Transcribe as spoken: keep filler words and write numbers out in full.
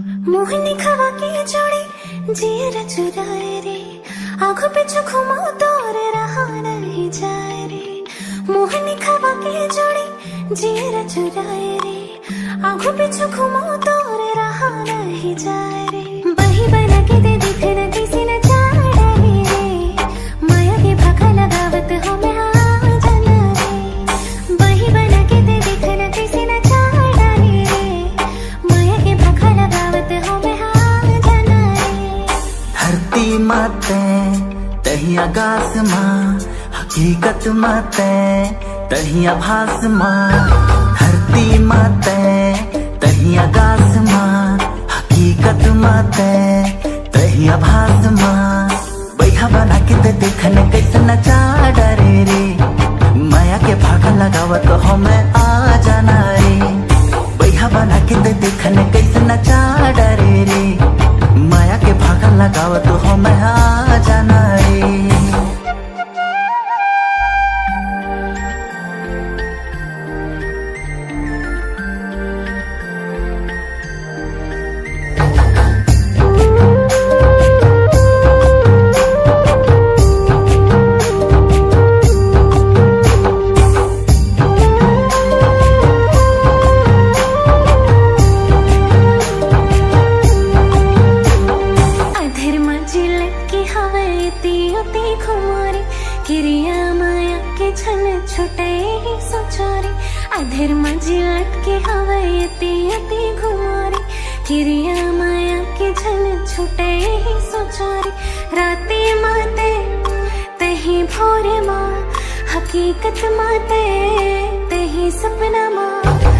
मोहिनी खवा के जोड़े जियर चुराए रे, आँखों पे जो घुमा दौर रहा नहीं जाए रे। मोहिनी खवा के जोड़े जियर चुराए रे, आँखों पे जो घुमा दौर रहा नहीं जाए रे। बही बना के दे दिखना किसी न चाहे रे, माया के भाखा लगावत हो मैं आ जाना रे। बही बना के दे दिखना किसी न चाहे रे, माया के भाखा लगावत हो मैं आ जाना रे। धरती माते तही आगास माँ, हकीकत माते तही आभास माँ। धरती माते तही आगास माँ, हकीकत माते तही आभास माँ। बैठा बना के ते देखने कैसे न चाड़ा रे रे, माया के भागा लगावत तो हो मैं आ जाना रे। बैठा बना के ते देखने कैसे न चाड़ा रे रे, माया के भागा लगावत तो हो मैं आ जाना रे। अधेर मजी लटके हवाए ते ते घुमारे, किरिया माया के झल छुटे ही सोचारे। राते माते तही भोरे माँ, हकीकत माते तही सपना माँ।